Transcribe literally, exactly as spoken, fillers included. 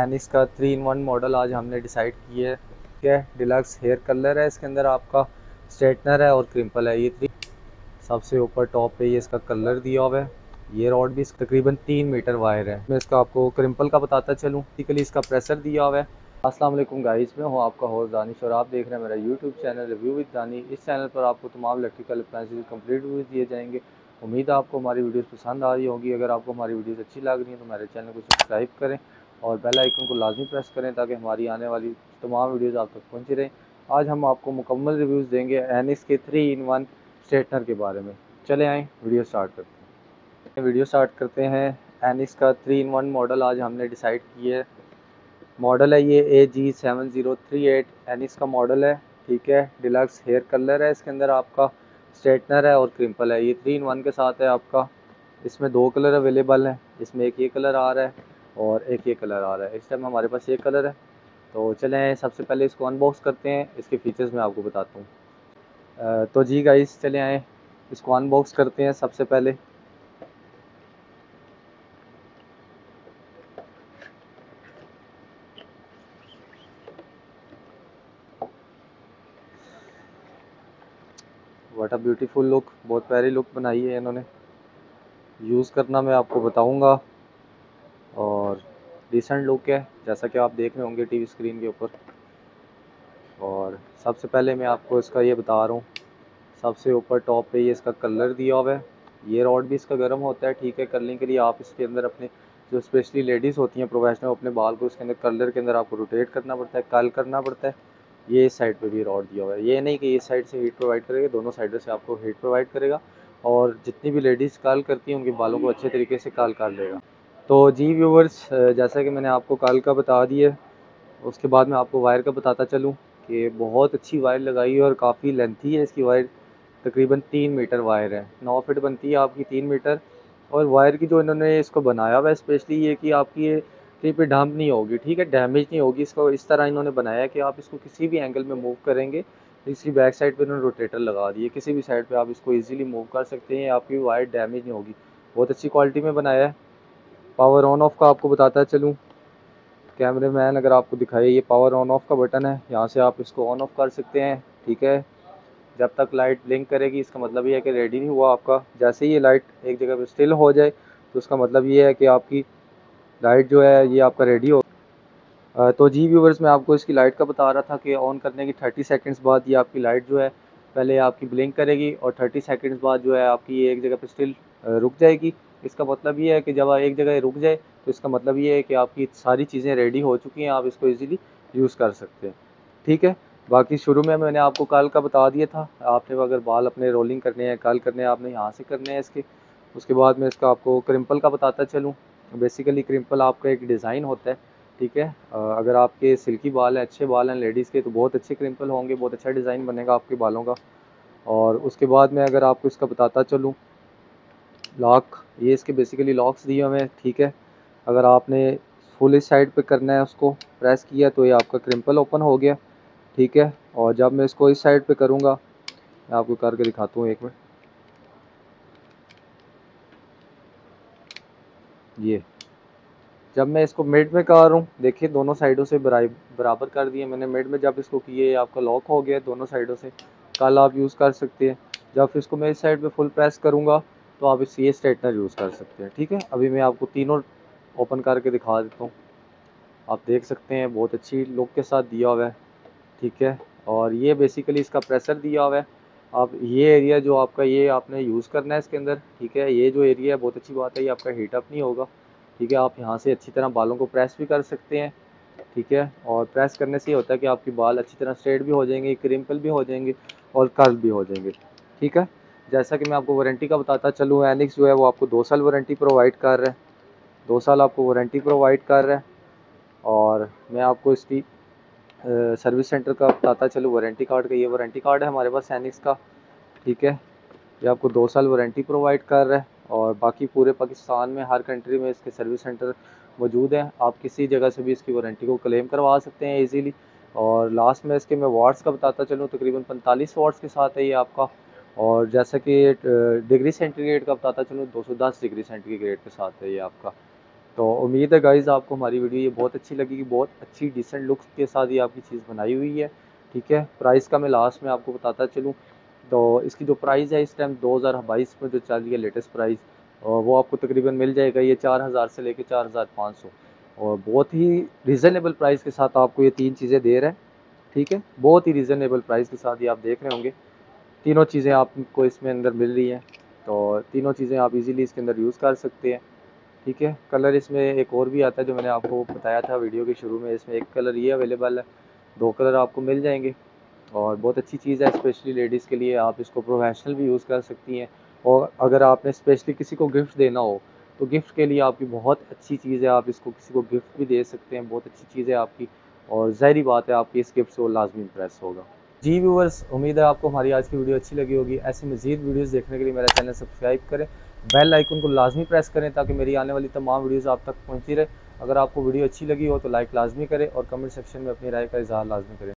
Enix का three in one model आज हमने डिसाइड किया है। क्या डिलक्स हेयर कलर है, इसके अंदर आपका स्ट्रेटनर है और क्रिम्पल है। ये थ्री सबसे ऊपर टॉप पे ये इसका कलर दिया हुआ है। ये रॉड भी तकरीबन तीन मीटर वायर है। मैं इसका आपको क्रिम्पल का बताता चलूँ। बेसिकली इसका प्रेशर दिया हुआ है। अस्सलाम वालेकुम गाइस, मैं हूँ आपका होस्ट दानिश और आप देख रहे हैं मेरा यूट्यूब चैनल रिव्यू विद दानी। इस चैनल पर आपको तमाम इलेक्ट्रिकल अप्लायंसेज कंप्लीट रिव्यूज दिए जाएंगे। उम्मीद है आपको हमारी वीडियोस पसंद आ रही होगी। अगर आपको हमारी वीडियोस अच्छी लग रही हैं तो हमारे चैनल को सब्सक्राइब करें और बेल आइकन को लाजमी प्रेस करें ताकि हमारी आने वाली तमाम वीडियोस आप तक पहुंची रहें। आज हम आपको मुकम्मल रिव्यूज़ देंगे एनिक्स के थ्री इन वन स्ट्रेटनर के बारे में। चले आएँ वीडियो स्टार्ट करते हैं वीडियो स्टार्ट करते हैं एनिक्स का थ्री इन वन मॉडल आज हमने डिसाइड किया है। मॉडल है ये A G seven zero three eight एनिक्स का मॉडल है। ठीक है, डिलक्स हेयर कलर है, इसके अंदर आपका स्ट्रेटनर है और क्रिम्पल है। ये थ्री इन वन के साथ है आपका। इसमें दो कलर अवेलेबल हैं। इसमें एक ये कलर आ रहा है और एक ये कलर आ रहा है। इस टाइम हमारे पास ये कलर है। तो चलें सबसे पहले इसको अनबॉक्स करते हैं, इसके फीचर्स मैं आपको बताता हूँ। तो जी गाइस चले आएँ इसको अनबॉक्स करते हैं। सबसे पहले व्हाट अ ब्यूटीफुल लुक, बहुत प्यारी लुक बनाई है इन्होंने। यूज़ करना मैं आपको बताऊंगा और डिसेंट लुक है जैसा कि आप देख रहे होंगे टीवी स्क्रीन के ऊपर। और सबसे पहले मैं आपको इसका ये बता रहा हूँ, सबसे ऊपर टॉप पे ये इसका कलर दिया हुआ है। ये रॉड भी इसका गर्म होता है, ठीक है, करने के लिए। आप इसके अंदर अपने जो स्पेशली लेडीज़ होती हैं प्रोफेशनल, अपने बाल को इसके अंदर कलर के अंदर आपको रोटेट करना पड़ता है, कर्ल करना पड़ता है। ये इस साइड पे भी रॉड दिया हुआ है। ये नहीं कि इस साइड से हीट प्रोवाइड करेगा, दोनों साइडों से आपको हीट प्रोवाइड करेगा और जितनी भी लेडीज़ काल करती हैं उनके बालों को अच्छे तरीके से काल कर लेगा। तो जी व्यूवर्स, जैसा कि मैंने आपको काल का बता दिया, उसके बाद मैं आपको वायर का बताता चलूँ कि बहुत अच्छी वायर लगाई है और काफ़ी लेंथी है। इसकी वायर तकरीबन तीन मीटर वायर है। नौ फिट बनती है आपकी तीन मीटर। और वायर की जो इन्होंने इसको बनाया हुआ है स्पेशली ये कि आपकी ये कहीं पर डंप नहीं होगी, ठीक है, डैमेज नहीं होगी। इसको इस तरह इन्होंने बनाया कि आप इसको किसी भी एंगल में मूव करेंगे। इसकी बैक साइड पे इन्होंने रोटेटर लगा दिए, किसी भी साइड पे आप इसको इजीली मूव कर सकते हैं। आपकी वायर डैमेज नहीं होगी, बहुत अच्छी क्वालिटी में बनाया है। पावर ऑन ऑफ़ का आपको बताता चलूँ, कैमरे मैन अगर आपको दिखाई, ये पावर ऑन ऑफ़ का बटन है, यहाँ से आप इसको ऑन ऑफ़ कर सकते हैं। ठीक है, जब तक लाइट ब्लिंक करेगी इसका मतलब ये है कि रेडी नहीं हुआ आपका। जैसे ही ये लाइट एक जगह पर स्टिल हो जाए तो उसका मतलब ये है कि आपकी लाइट जो है ये आपका रेडी हो। तो जी व्यूवर्स, मैं आपको इसकी लाइट का बता रहा था कि ऑन करने की तीस सेकंड्स बाद ये आपकी लाइट जो है पहले आपकी ब्लिंक करेगी और तीस सेकंड्स बाद जो है आपकी ये एक जगह पे स्टिल रुक जाएगी। इसका मतलब ये है कि जब एक जगह रुक जाए तो इसका मतलब ये है कि आपकी सारी चीज़ें रेडी हो चुकी हैं, आप इसको ईज़िली यूज़ कर सकते हैं। ठीक है, बाकी शुरू में मैंने आपको काल का बता दिया था। आपने अगर बाल अपने रोलिंग करने हैं, काल करने हैं, आपने यहाँ से करने हैं इसके। उसके बाद मैं इसका आपको क्रिम्पल का बताता चलूँ। बेसिकली क्रिम्पल आपका एक डिज़ाइन होता है, ठीक है। अगर आपके सिल्की बाल हैं, अच्छे बाल हैं लेडीज़ के, तो बहुत अच्छे क्रिम्पल होंगे, बहुत अच्छा डिज़ाइन बनेगा आपके बालों का। और उसके बाद मैं अगर आपको इसका बताता चलूँ, लॉक, ये इसके बेसिकली लॉक्स दिए हुए हैं, ठीक है। अगर आपने फुल इस साइड पे करना है, उसको प्रेस किया तो ये आपका क्रिम्पल ओपन हो गया, ठीक है। और जब मैं इसको इस साइड पर करूँगा, मैं आपको करके दिखाता हूँ एक मिनट, ये जब मैं इसको मिड में कर रहा हूँ, देखिए दोनों साइडों से बराबर कर दिए मैंने। मिड में जब इसको किए आपका लॉक हो गया दोनों साइडों से, कल आप यूज़ कर सकते हैं। जब इसको मैं इस साइड पे फुल प्रेस करूँगा तो आप इस ये स्ट्रेटनर यूज़ कर सकते हैं, ठीक है। अभी मैं आपको तीनों ओपन करके दिखा देता हूँ, आप देख सकते हैं बहुत अच्छी लुक के साथ दिया हुआ है, ठीक है। और ये बेसिकली इसका प्रेशर दिया हुआ है। आप ये एरिया जो आपका ये आपने यूज़ करना है इसके अंदर, ठीक है। ये जो एरिया है बहुत अच्छी बात है, ये आपका हीटअप नहीं होगा, ठीक है। आप यहाँ से अच्छी तरह बालों को प्रेस भी कर सकते हैं, ठीक है। और प्रेस करने से ये होता है कि आपके बाल अच्छी तरह स्ट्रेट भी हो जाएंगे, क्रिम्पल भी हो जाएंगे और कर्ल भी हो जाएंगे, ठीक है। जैसा कि मैं आपको वारंटी का बताता चलूँ, एनिक्स जो है वो आपको दो साल वारंटी प्रोवाइड कर रहा है, दो साल आपको वारंटी प्रोवाइड कर रहा है। और मैं आपको इसकी सर्विस सेंटर का बताता चलूँ, वारंटी कार्ड का, ये वारंटी कार्ड है हमारे पास एनिक्स का, ठीक है। ये आपको दो साल वारंटी प्रोवाइड कर रहा है और बाकी पूरे पाकिस्तान में हर कंट्री में इसके सर्विस सेंटर मौजूद हैं। आप किसी जगह से भी इसकी वारंटी को क्लेम करवा सकते हैं इजीली। और लास्ट में इसके मैं वाट्स का बताता चलूँ, तकरीबन पैंतालीस वाट्स के साथ है ये आपका। और जैसा कि डिग्री सेंटीग्रेड का बताता चलूँ, दो सौ दस डिग्री सेंटीग्रेड के साथ है ये आपका। तो उम्मीद है गाइज़ आपको हमारी वीडियो ये बहुत अच्छी लगेगी। बहुत अच्छी डिसेंट लुक्स के साथ ये आपकी चीज़ बनाई हुई है, ठीक है। प्राइस का मैं लास्ट में आपको बताता चलूँ तो इसकी जो प्राइस है इस टाइम दो हज़ार बाईस में जो चल रही है लेटेस्ट प्राइस, वो आपको तकरीबन मिल जाएगा ये चार हज़ार से लेकर चार हज़ार पाँच सौ और बहुत ही रीज़नेबल प्राइस के साथ आपको ये तीन चीज़ें दे रहे हैं, ठीक है। बहुत ही रीज़नेबल प्राइस के साथ ये आप देख रहे होंगे तीनों चीज़ें आपको इसमें अंदर मिल रही हैं, तो तीनों चीज़ें आप इजीली इसके अंदर यूज़ कर सकते हैं, ठीक है। कलर इसमें एक और भी आता है जो मैंने आपको बताया था वीडियो के शुरू में, इसमें एक कलर ये अवेलेबल है, दो कलर आपको मिल जाएंगे और बहुत अच्छी चीज़ है स्पेशली लेडीज़ के लिए। आप इसको प्रोफेशनल भी यूज़ कर सकती हैं और अगर आपने स्पेशली किसी को गिफ्ट देना हो तो गिफ्ट के लिए आपकी बहुत अच्छी चीज़ है, आप इसको किसी को गिफ्ट भी दे सकते हैं। बहुत अच्छी चीज़ है आपकी और ज़ाहिर बात है आपकी इस गिफ्ट से वो लाजमी इंप्रेस होगा। जी व्यूवर्स, उम्मीद है आपको हमारी आज की वीडियो अच्छी लगी होगी। ऐसी मज़ीद वीडियोस देखने के लिए मेरा चैनल सब्सक्राइब करें, बेल आइकन को लाजमी प्रेस करें ताकि मेरी आने वाली तमाम वीडियोस आप तक पहुँचती रहे। अगर आपको वीडियो अच्छी लगी हो तो लाइक लाजमी करें और कमेंट सेक्शन में अपनी राय का इजहार लाजमी करें।